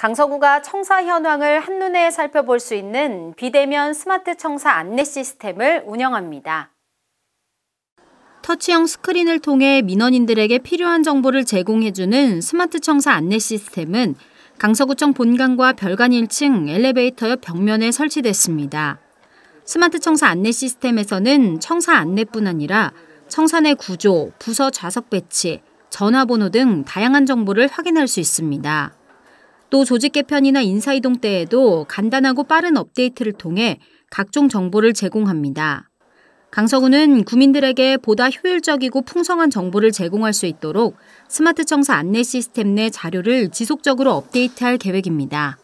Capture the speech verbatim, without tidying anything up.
강서구가 청사 현황을 한눈에 살펴볼 수 있는 비대면 스마트 청사 안내 시스템을 운영합니다. 터치형 스크린을 통해 민원인들에게 필요한 정보를 제공해주는 스마트 청사 안내 시스템은 강서구청 본관과 별관 일 층 엘리베이터 옆 벽면에 설치됐습니다. 스마트 청사 안내 시스템에서는 청사 안내뿐 아니라 청사 내 구조, 부서 좌석 배치, 전화번호 등 다양한 정보를 확인할 수 있습니다. 또 조직 개편이나 인사이동 때에도 간단하고 빠른 업데이트를 통해 각종 정보를 제공합니다. 강서구는 구민들에게 보다 효율적이고 풍성한 정보를 제공할 수 있도록 스마트 청사 안내 시스템 내 자료를 지속적으로 업데이트할 계획입니다.